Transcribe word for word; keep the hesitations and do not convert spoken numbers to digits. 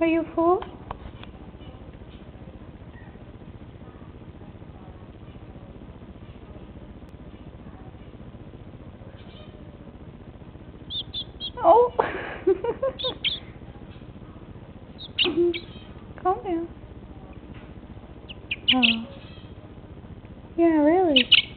Are you fool? Oh! Come here. Oh. Yeah, really.